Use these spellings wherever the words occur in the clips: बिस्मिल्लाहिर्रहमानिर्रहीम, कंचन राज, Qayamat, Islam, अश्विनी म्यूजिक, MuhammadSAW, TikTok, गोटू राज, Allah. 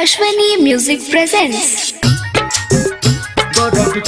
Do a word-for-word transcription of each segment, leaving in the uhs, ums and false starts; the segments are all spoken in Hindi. अश्विनी म्यूजिक presents. दर्द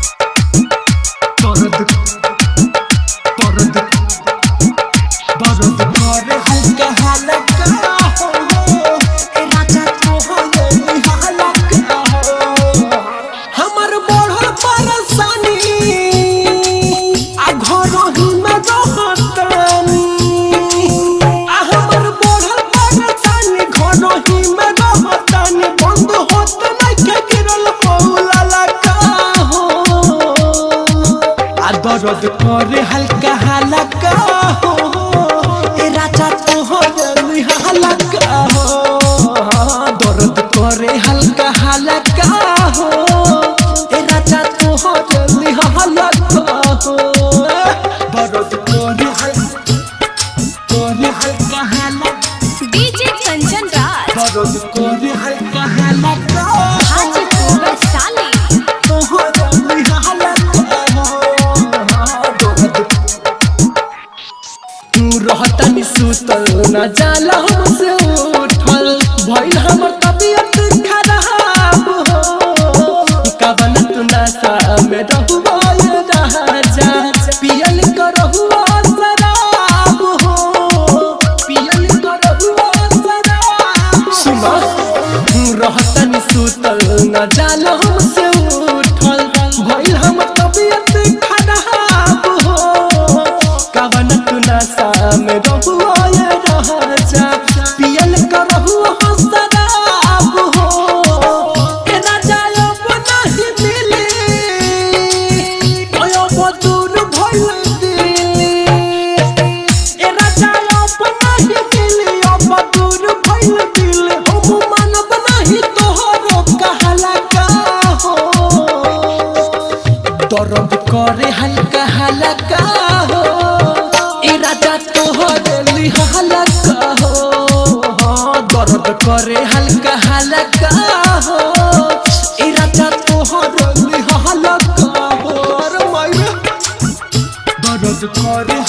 करे हल्का हल्का हो राजा तो हो हल्का हो, दर्द करे हल्का हल्का हो राजा तो हो हल्का हो, दर्द करे हल्का हल्का डीजे कंचन राज, दर्द करे हल्का हल्का न जाला हमसे उठल भइल हमर तबियत खराब हो कावन तू नशा में रहबो राजा पियल करहुआ शराब हो पियल करहुआ शराब सुमा तू रहतन सुतल न जाला हमसे उठल भइल हमर तबियत खराब हो कावन तू नशा में रहबो पियल करहुआ शराब हो राजा अब नहीं मिली अब दूर भइल दिल राजा अब नहीं मिली अब दूर भइल दिल हम मानब नहीं तोहरो कहला का हो, दर्द करे हल्का हल्का हो राजा तोहरे हल्का हो, दर्द करे हल्का हल्का हो राजा तोहरे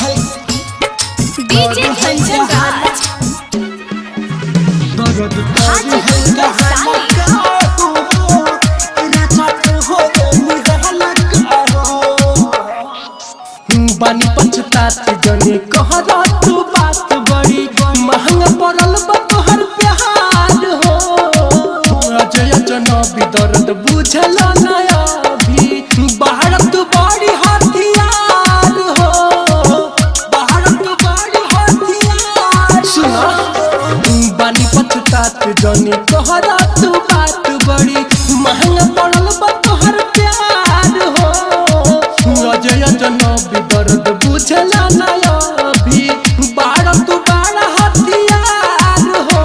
हल्का हो, दर्द करे हल्का दर्द करे हल्का हल्का बानी पछताते जने कहत तू बात बड़ी महंगा पड़ल बा तोहर प्यार हो अजय जना भी दर्द बुझल ना अभी भारत बड़ी हथियार हो भारत बड़ी हथियार सुना बानी पछताते जने कहत तू बात बड़ी महंगा पड़ल बा तोहर प्यार हो अजय जना दर्द बुझला ना अभी भारत बड़ा हथियार हो,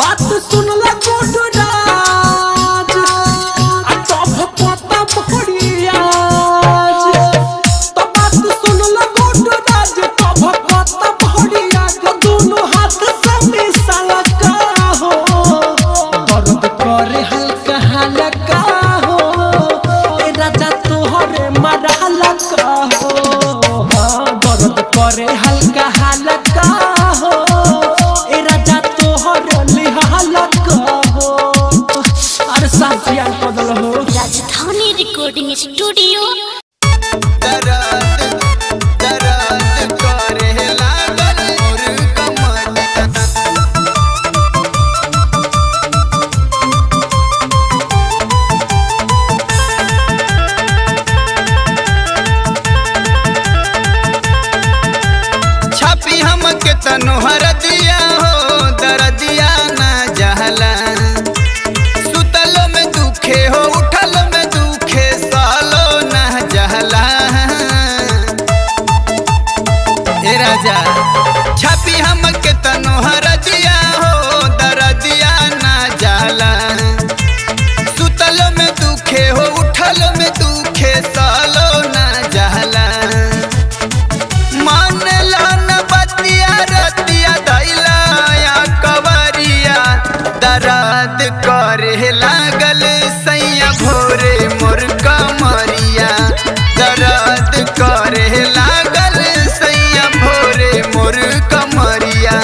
बात सुनला गोटू राज तब पता पड़िया तब बात सुनला गोटू राज तब पता पड़िया दोनों हाथ से मिसाला का हो, दर्द करे हल्का हल्का हो राजा तोहरे मरहला का करे हल्का हल्का हो ए राजा तोहरे हल्का हो। अरे साथिया बदल हो राजधानी रिकॉर्डिंग स्टूडियो। तनुहर दिया हो दर्दिया ना जहला सुतलो में दुखे हो उठलो में दुखे सालो ना जहला। दर्द करे लागल सैया भोरे मोर कमरिया, दर्द करे लागल सैया भोरे मोर कमरिया।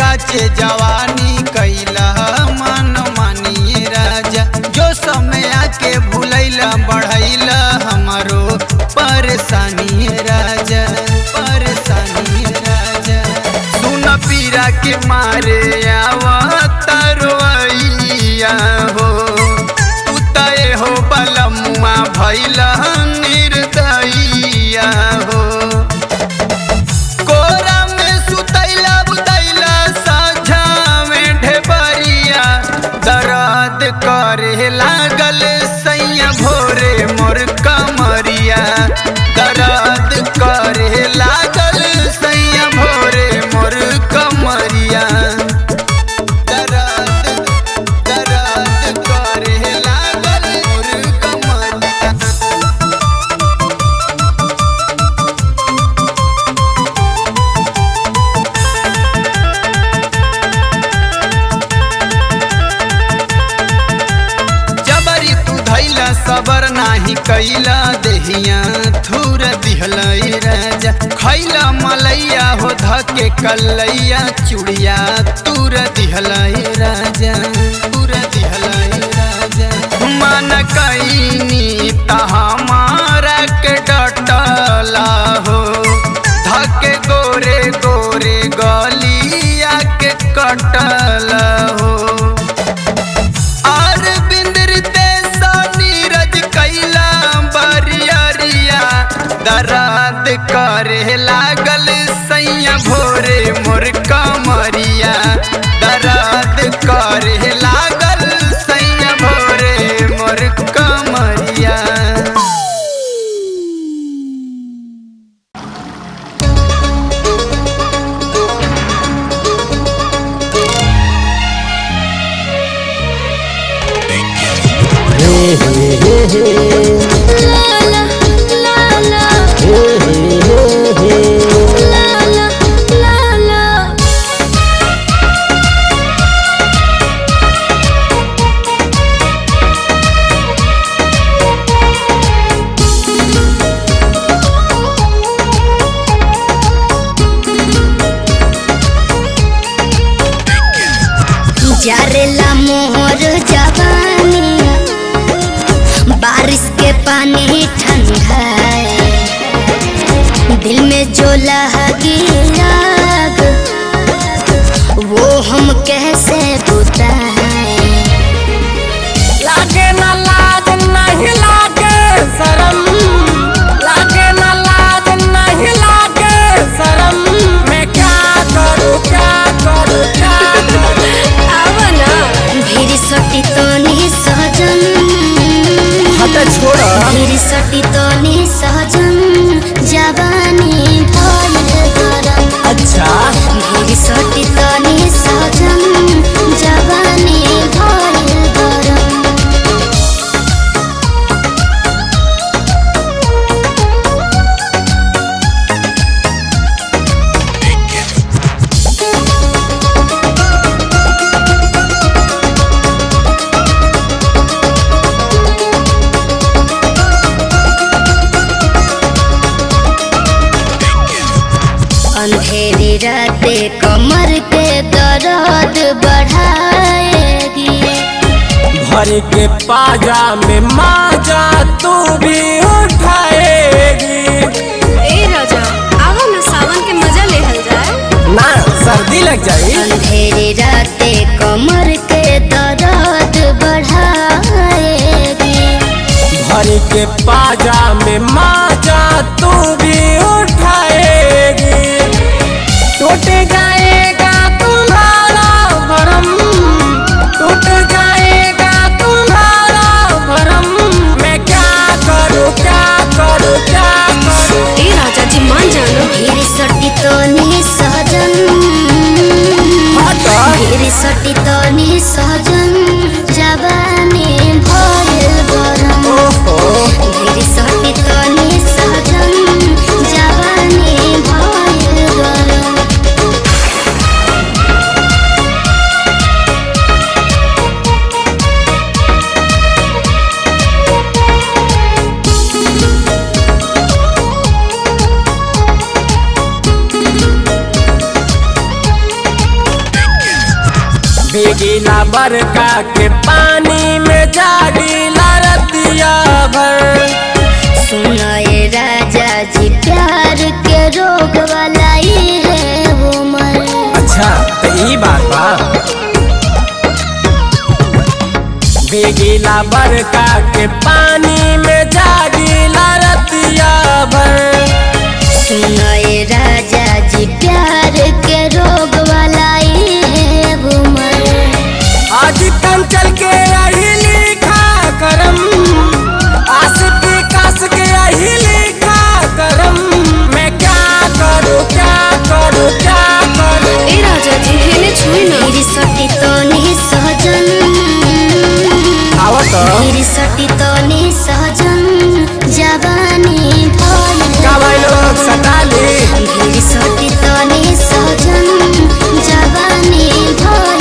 काचे जवानी कैला मन मानिए राजा, जो समय आके भूलैला बढ़ैला हमारो परेशानी राजा, परेशानी राजा। सुन पीरा के मारे आवा तरवैया हो, उताए हो बलमुआ भैला निर्दयिया हो। करे लागल सैया भोरे मोर कमरिया, दर्द करे लागल सैया भोरे मोर कमरिया। सबर नाही कैला देहिया थूर दिहलई राजा, खैला मलैया हो धके कलैया चूड़िया तूर दिहलई राजा, तूर दिहलई राजा। मन कैनी तहामारा के डटला हो, धके गोरे गोरे गलिया के कटला हो। दर्द करे लागल सैया भोरे मोर कमरिया, दर्द करे लागल सैया भोरे मोर कमरिया। हे हे हे हे जरला मोर जवानिया, बारिश के पानी ठंडा है, दिल में जो लगी आग वो हम कैसे बुझाएं। लागे ना लाज नहीं लागे शरम, लागे ना लाज नहीं लागे शरम। मैं क्या करूँ क्या करूँ क्या करूँ सटी तो नहीं सहजन, हटा छोड़ा मेरी सटी तो नहीं सहजन। जवानी भइल गरम, अच्छा मेरी सटी तो नहीं सहजन, जवानी भइल गरम। अंधेरी राते कमर के दर्द बढ़ाएगी, भर के पाजा में माजा तू भी उठाएगी। ए राजा आओ ना सावन के मजा ले हल जाए ना, सर्दी लग जाए। अंधेरी राते कमर के दर्द बढ़ाएगी, भर के पाजा में माजा तू भी उठाएगी। टूट जाएगा तुम्हारा भरम, टूट जाएगा तुम्हारा भरम। मैं क्या करूँ क्या करूँ क्या करूँ। ए राजा जी मान जानो। गिला बरका के पानी में जा गिला रतिया भर। सुनो ये राजा जी प्यार के रोग वाला ये है वो मर। अच्छा तो ये बात बा वे गिला बरका के पानी में जा गिला रतिया भर। सुनो ये राजा जी प्यार के रोग वाला चल के आही लिखा करम आशिक काश के आही लिखा करम। मैं क्या करूँ क्या करूँ क्या करूँ। ए राजा जी हिने छुई ना मेरी सटी तो नहीं सहजन। आवत मेरी सटी तो नहीं सहजन जवानी बोल का भाई लोग सताली। मेरी सटी तो नहीं सहजन जवानी बोल।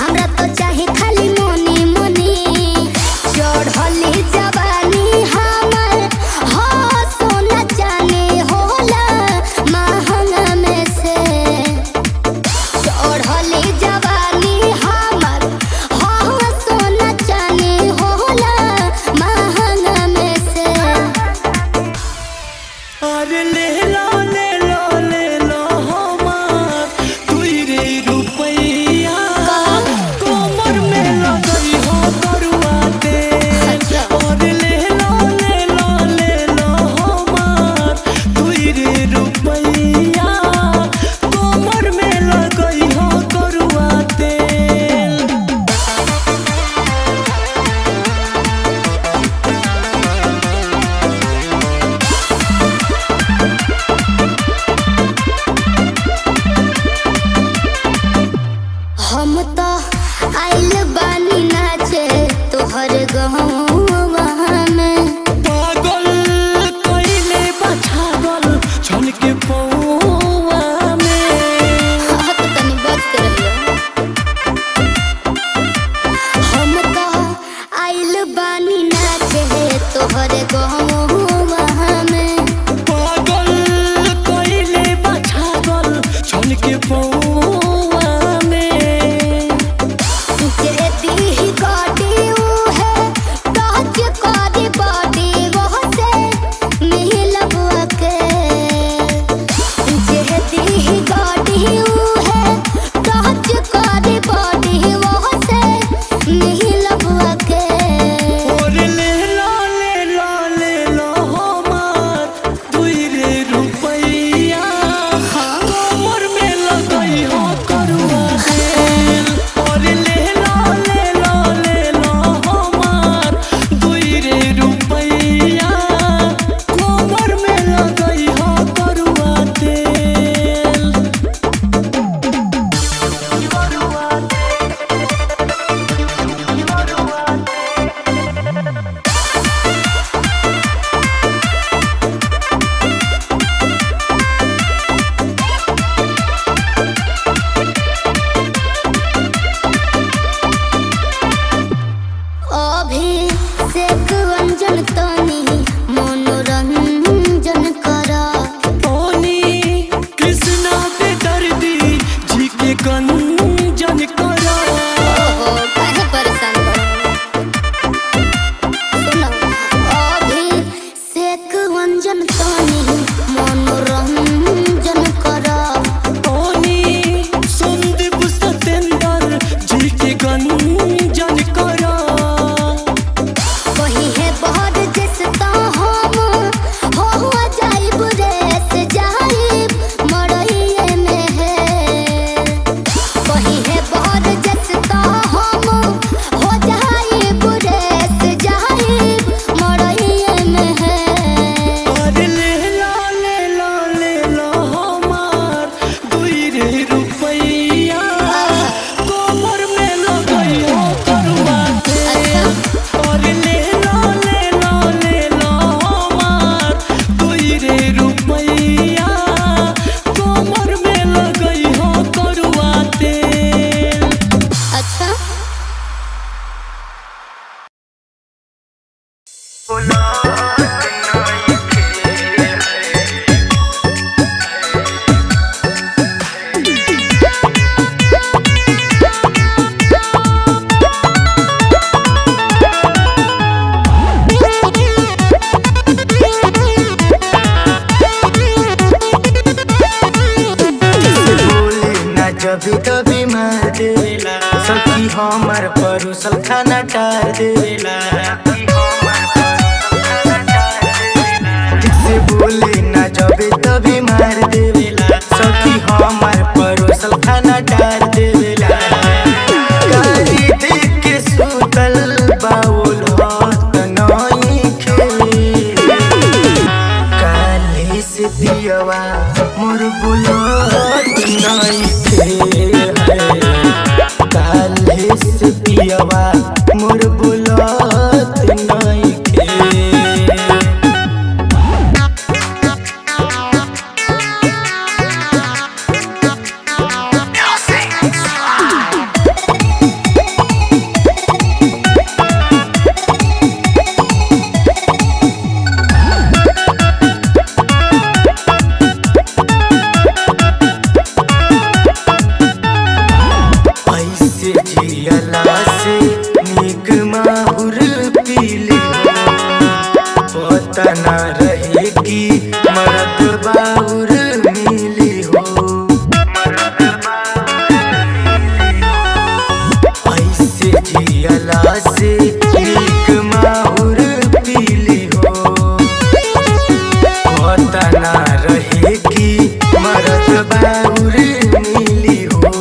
हम कभी कभी मार देला सखी हमर परुसल खाना टार देला जिससे बोले ना जबे तभी मार देला सखी हमर परुसल खाना टार देला। काली देख के सुतल बाउल हाथ नहीं खेले काली से दियवा मोर बोलो नहीं थे काले से पियावा मोर बुलात नहीं थे। तना रहेगी मरद बाउर मिली हो ऐसे जियला से एक माहुर पीली हो तना रहेगी मरद बाउर मिली हो।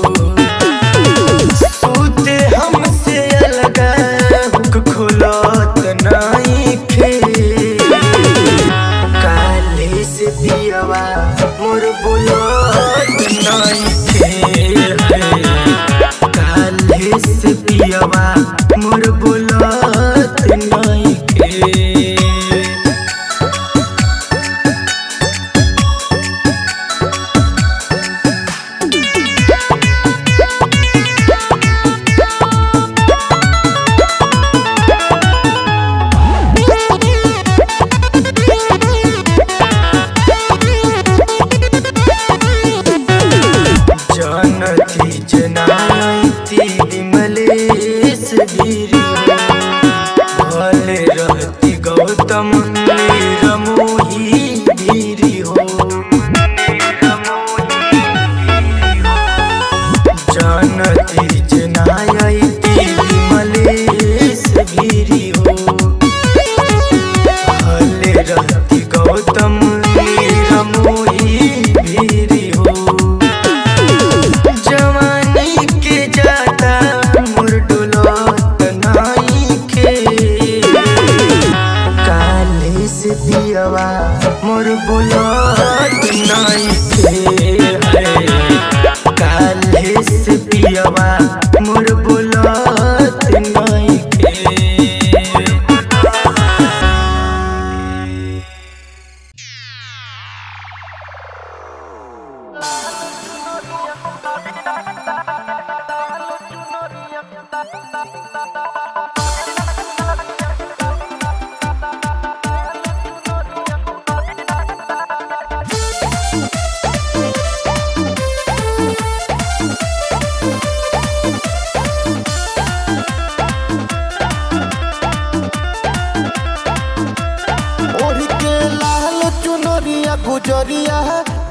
सोते हमसे अलग हुक खोलत नहीं खे दियवा मोर बोलो नहीं थे काले से पियावा मोर बोलो नहीं खे। भले रहती गौतम मेर मोही गिरी हो जानती जनायती मलेश गिरी हो भले रहती गौतम मेर मोही गिरी हो। जवानी के जाता दियवा मोर बुलात नहीं थे काले से पियावा मोर बुलात नहीं थे। गुजरिया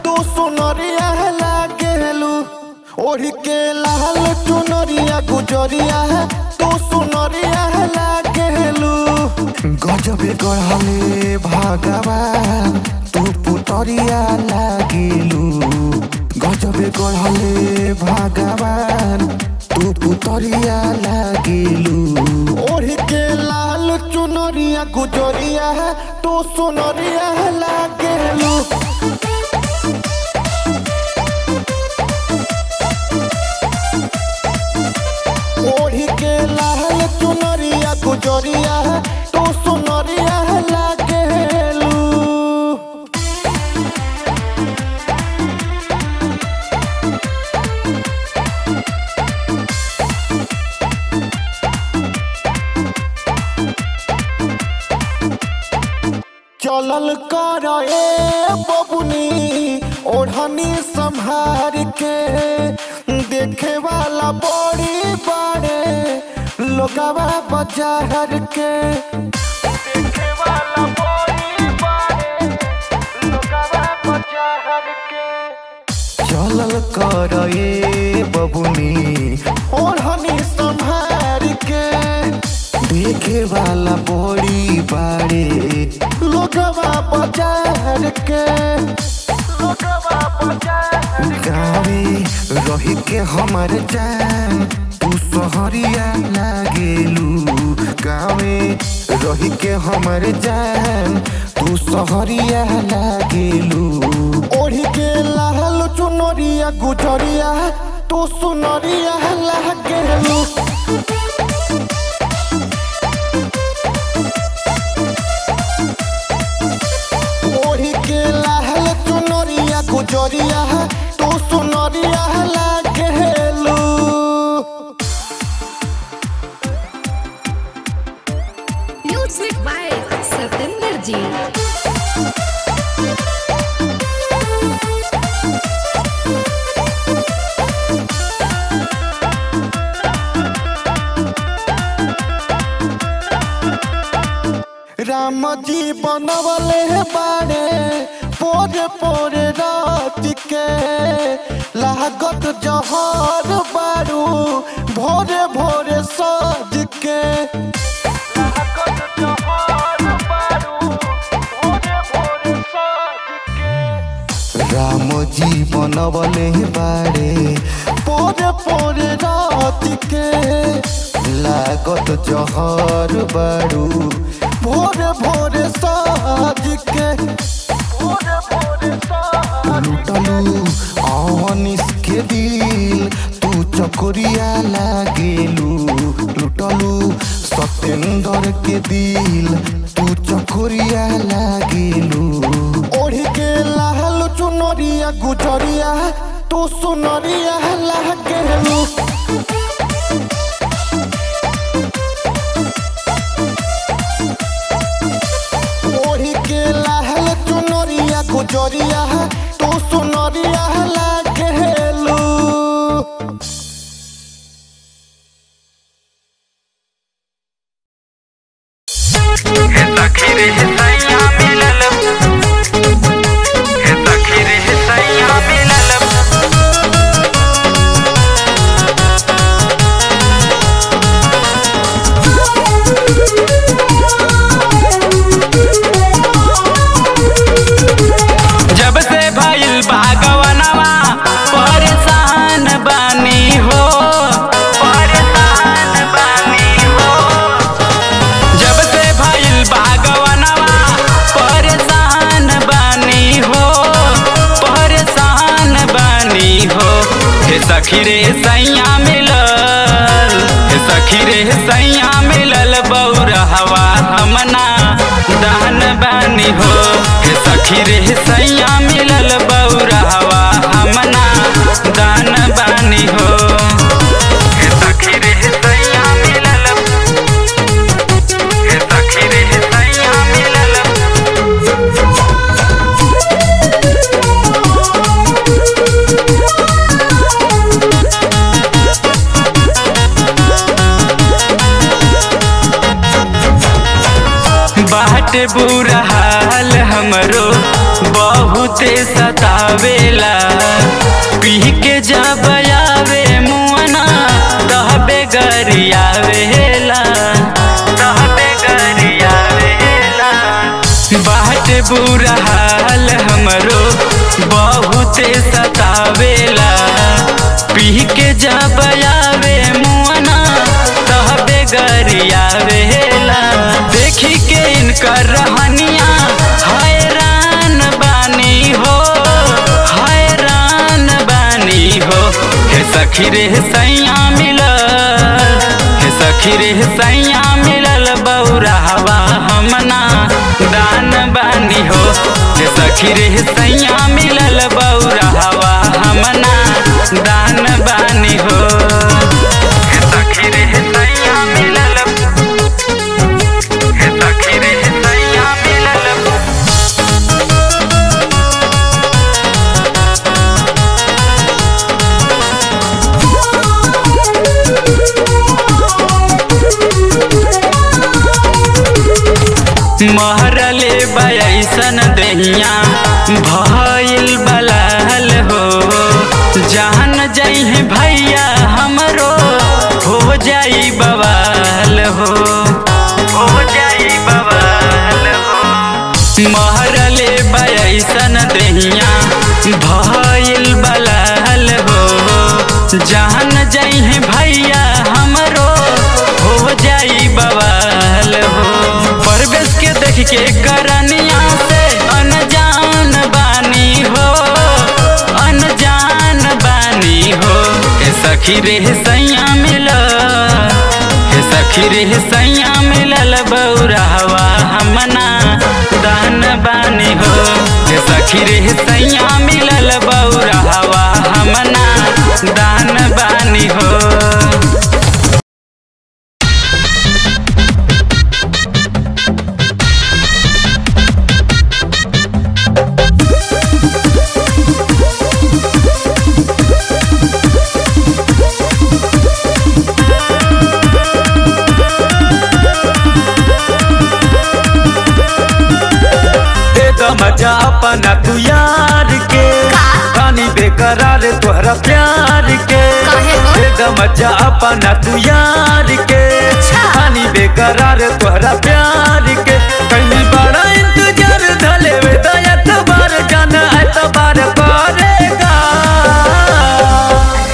तू सुनरिया लागेलू ओढ़ के लाल चुनरिया गुजरिया तू सुनरिया लागेलू गजबे गढ़ले भागवा तू पुतरिया लागेलू गजबे गढ़ले भागवा तू पुतरिया लागेलू ओढ़ के लाल चुनरिया गुजरिया तू सुनरिया लागेलू। ओढ़ के लाल चुनरिया गुजरिया तू सुनरिया लागेलू। चलल कर बबुनी ओढ़नी संभार के देखे वाला बड़ी बड़े लोगवा बाजार के देखे वाला बड़ी बड़े लोगवा बाजार के। लाल करे बबुनी ओढ़नी संभार के देखे वाला बड़ी बारे लोगवा बाजार के लोगवा बाजार गावे रही के हमारे जान तू सहरिया लागेलू गावे रही के हमारे जान तू सहरिया लागेलू ओढ़ी के लाल चुनरिया गुजरिया तू सुनरिया लागेलू ओढ़ी के लाल चुनरिया गुजरिया तू सुनरिया लागेलू म्यूजिक बाय सतेंद्र जी। राम जी बनवले बारे पोरे पोरे रात के लागत जहर बारू भोरे भोरे साज के लागत जहर बारू भोरे भोरे साज के राम जी बनवले बारे पोरे पोरे रात के लागत जहर बारू भोरे भोरे साज के भोरे भोरे साज लुटलू अवनिस के दिल तू चकोरिया लागेलू लुटलू सतेंद्र के दिल तू चकोरिया लागेलू ओढ़ी के लाल चुनरिया गुजरिया तू सुनरिया लागेलू गुजरिया तू सुनरिया लागेलू। सखी रे सैया मिलल सखी रे सैया मिलल बौरहवा हमना दहन बानी हो सखी रे सैया मिलल बौरहवा हमना दहन बानी हो सखी रे सैया मिलल सखी रे सैया मिलल बाट बुरा हाल हमरो बहुते सतावेला पी के जब आवे मुआना तहबे गरियावेला तहबे गरियावेला बाट बुरा हाल हमरो बहुते सतावेला पी के जब आवे मुआना तहबे गरियावेला देखी के इनकर रहनिया हैरान बानी हो हैरान बानी हो हे सखी रे सैया मिलल हे सखी रे सैया मिलल बौरहवा हमना दान बानी हो हे सखी रे सैया मिलल बौरहवा हमना दान बानी हो हे सखी रे सैया मिलल महरले बयासन देहिया भइल बलाल हो जहाँ न जाई है भैया हमरो हो जाई बवाल हो। परवेश के देख के करनिया से अनजान बानी हो, अनजान बानी हो। हे सखी रे हे सैया मिला, हे सखी रे हे सैया मिलल बौरावा हमना दान बानी हो। हे सखी रे हे सैया मिलल बौरावा हमना दान बानी हो। मजा अपना तू यार के रानी बेकरार तोहरा प्यार के। मजा अपना तू यार के रानी बेकरार तोहरा प्यार के। कहीं बड़ा इंतजार धले दया तबार जाना तबार करेगा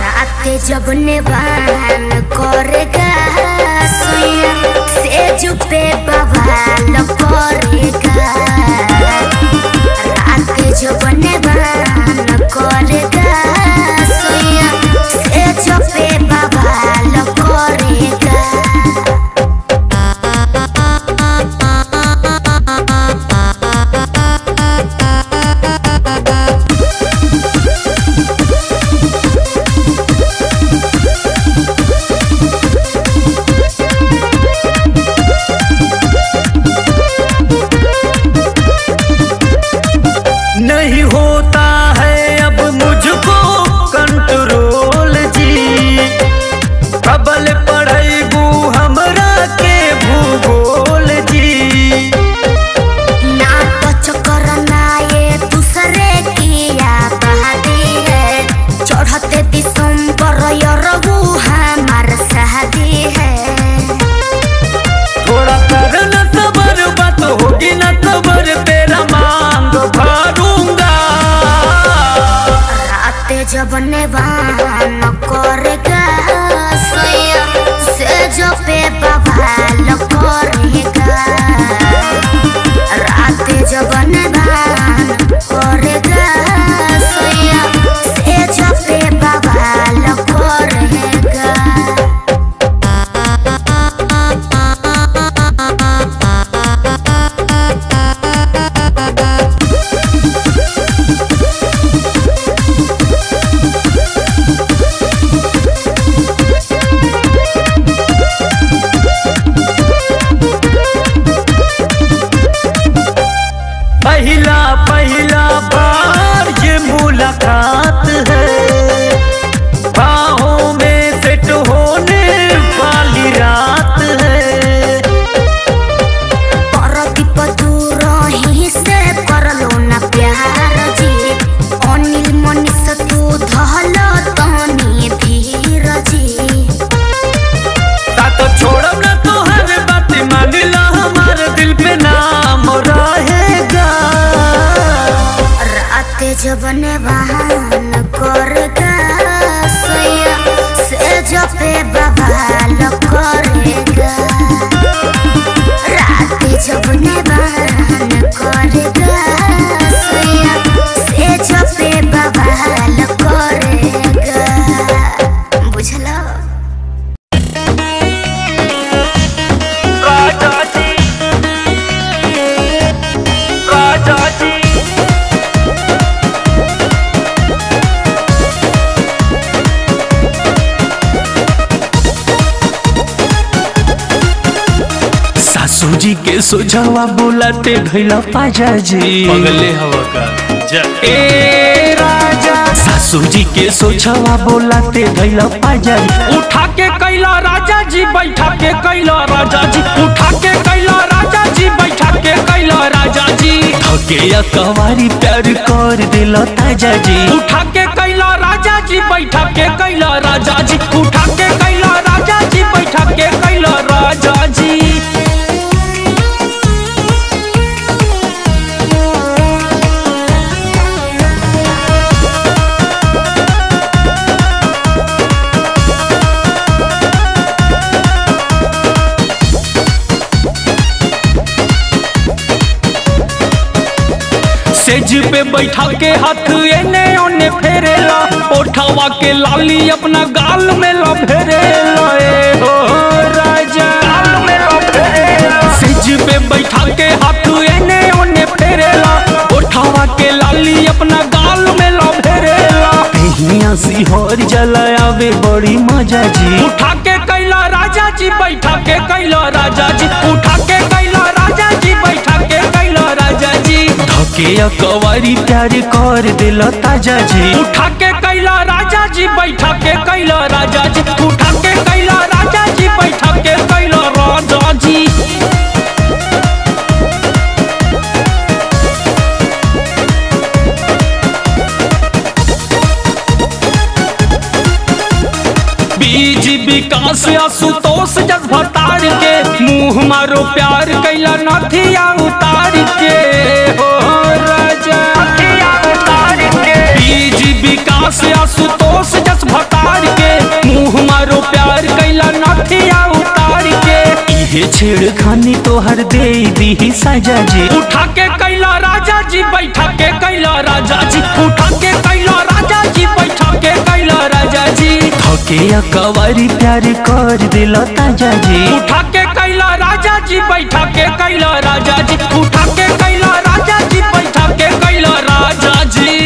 रात जब ने बान करेगा से जुपे बवाल करेगा जो बने बान करेगा सुइया से जो पे बवाल करेगा। जब ने बान करेगा सुइया से जो पे बवाल करेगा रात जब ने बान करेगा सुइया से जो पे बवाल करेगा। जब ने बान करेगा सुइया से जो पे बवाल करेगा रात जब ने बान करेगा सुइया से जो पे बवाल करेगा। बुझल जी के सोझावा बोलाते भैला पाजा जी पगले हवा का जा ए राजा। सासू जी के सोझावा बोलाते भैला पाजा जी उठा के कैला राजा जी बैठा के कैला राजा जी उठा के कैला राजा जी बैठा के कैला राजा जी। थके या कवारी प्यार कर दिला ताजा जी उठा के कैला राजा जी बैठा के कैला राजा जी उठा के कैला राजा जी बैठा के कैला राजा जी। पे बैठा के हाथ एने ओने फेरेला, ओठवा के लाली अपना गाल में लफेरेला, ए हो राजा गाल में लफेरेला। सिज पे बैठा के हाथ एने ओने फेरेला, ओठवा के लाली अपना गाल में लफेरेला। कहिया सिहर जलावे बड़ी मजा जी, उठा के कैला राजा जी, बैठा के कैला राजा जी, उठा के कैला राजा जी, बैठा के कैला राजा जी। धके अकवारी प्यार कर दिल ताजा जी, उठा के कैला राजा जी, बैठा के कैला राजा जी, उठा के कैला राजा जी, बैठा के कैला राजा जी। बीज विकास आशुतोष जज्भतार के, मुँह मारो प्यार कैला नथिया उतार के, हो राजा नथिया उतार के। बीज विकास आशुतोष जज्भतार के, मुँह मारो प्यार कैला नथिया उतार के। ये छेड़खानी तो हर दे दी साजा जी, उठा के कैला राजा जी, बैठा के कैला राजा जी, उठा के कैला राजा जी, बैठा के कैला राजा जी। धके अकवारी प्यार कर दिल ताजा जी, उठा के कैला राजा जी, बैठा के कैला राजा जी, उठा के कैला राजा जी, बैठा के कैला राजा जी।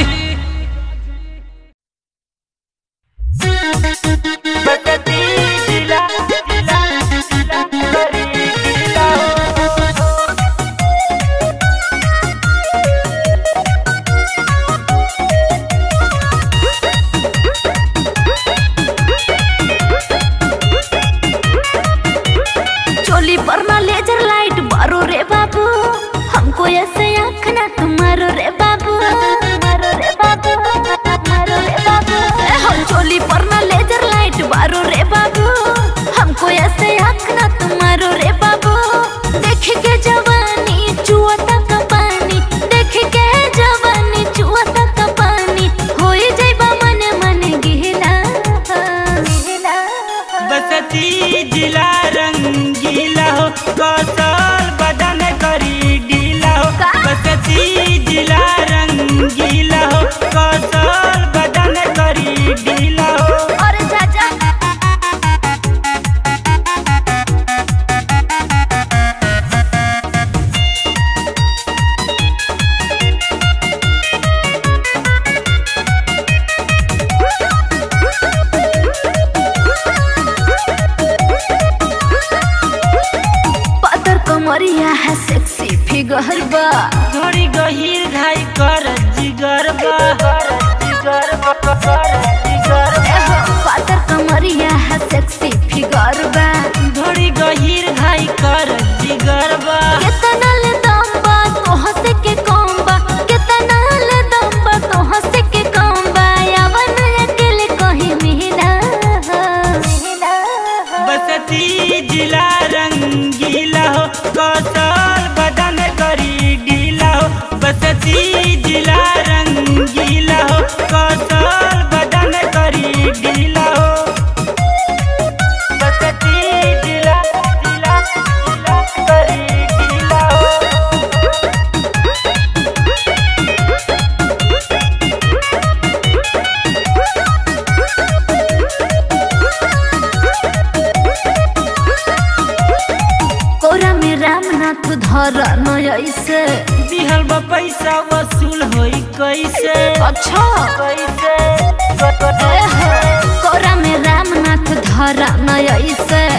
कोरा में रामनाथ धरा नयसे